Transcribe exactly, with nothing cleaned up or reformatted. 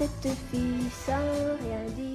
Cette fille sans rien dire.